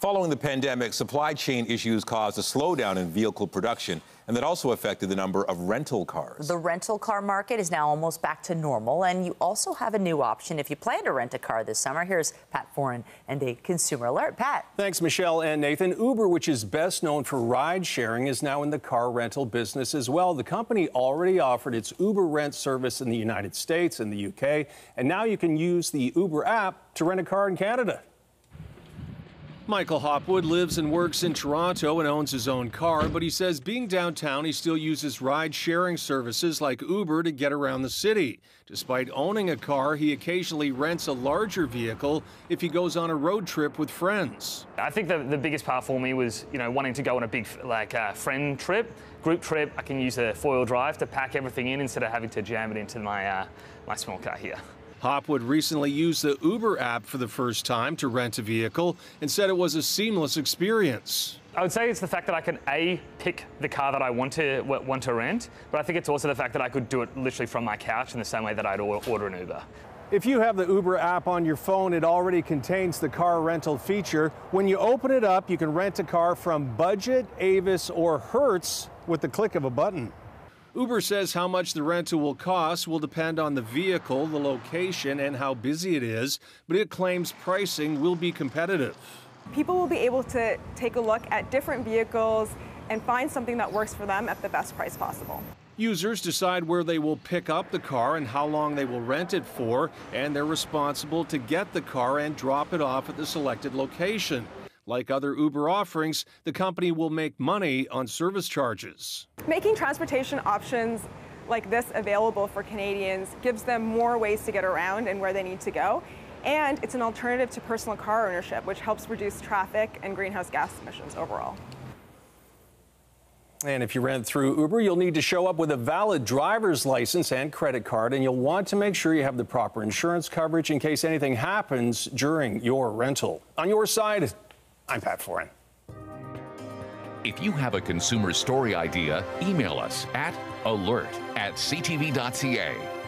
Following the pandemic, supply chain issues caused a slowdown in vehicle production, and that also affected the number of rental cars. The rental car market is now almost back to normal, and you also have a new option if you plan to rent a car this summer. Here's Pat Foran and a consumer alert. Pat. Thanks, Michelle and Nathan. Uber, which is best known for ride sharing, is now in the car rental business as well. The company already offered its Uber Rent service in the United States and the UK, and now you can use the Uber app to rent a car in Canada. Michael Hopwood lives and works in Toronto and owns his own car, but he says being downtown, he still uses ride-sharing services like Uber to get around the city. Despite owning a car, he occasionally rents a larger vehicle if he goes on a road trip with friends. I think the biggest part for me was, wanting to go on a big, friend trip, group trip. I can use a four-wheel drive to pack everything in instead of having to jam it into my, my small car here. Hopwood recently used the Uber app for the first time to rent a vehicle and said it was a seamless experience. I would say it's the fact that I can, A, pick the car that I want to rent, but I think it's also the fact that I could do it literally from my couch in the same way that I'd order an Uber. If you have the Uber app on your phone, it already contains the car rental feature. When you open it up, you can rent a car from Budget, Avis, or Hertz with the click of a button. Uber says how much the rental will cost will depend on the vehicle, the location, and how busy it is, but it claims pricing will be competitive. People will be able to take a look at different vehicles and find something that works for them at the best price possible. Users decide where they will pick up the car and how long they will rent it for, and they're responsible to get the car and drop it off at the selected location. Like other Uber offerings, the company will make money on service charges. Making transportation options like this available for Canadians gives them more ways to get around and where they need to go. And it's an alternative to personal car ownership, which helps reduce traffic and greenhouse gas emissions overall. And if you rent through Uber, you'll need to show up with a valid driver's license and credit card, and you'll want to make sure you have the proper insurance coverage in case anything happens during your rental. On your side, I'm Pat Foran. If you have a consumer story idea, email us at alert@ctv.ca.